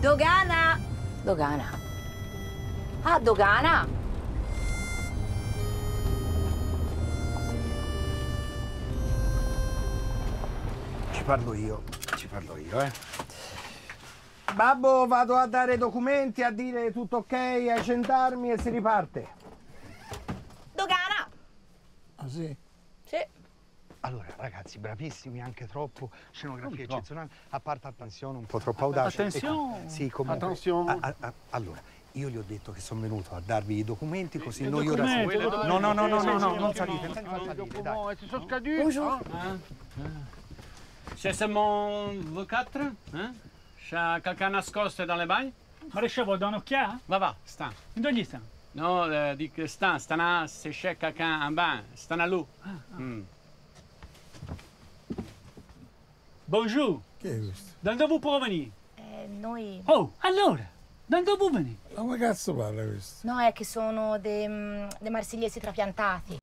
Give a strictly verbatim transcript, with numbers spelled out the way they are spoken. Dogana! Dogana. Ah, dogana! Ci parlo io, ci parlo io, eh. Babbo, vado a dare i documenti, a dire tutto ok, ai gendarmi e si riparte. Dogana! Ah, sì? Sì. Allora, ragazzi, bravissimi, anche troppo, scenografia no, eccezionale, a parte attenzione, un po' troppo audace. Attenzione! E, sì, comunque, attenzione! A, a, allora, io gli ho detto che sono venuto a darvi i documenti, così il noi ora... No, no, no, no, no, no, no, non salite, non salite, dai. Ci sono scaduti? Bonjour! Se siamo voi quattro? C'è qualche nascosto dalle baie? Marescià, vuoi dare un'occhiata? Va, va, sta. Dove sta? No, dico sta, sta, se c'è qualche in bagno, sta lì. Buongiorno. Che è questo? Da dove proveni? Eh, noi... Oh, allora, da dove veni? Ma come cazzo parla questo? No, è che sono dei de marsigliesi trapiantati.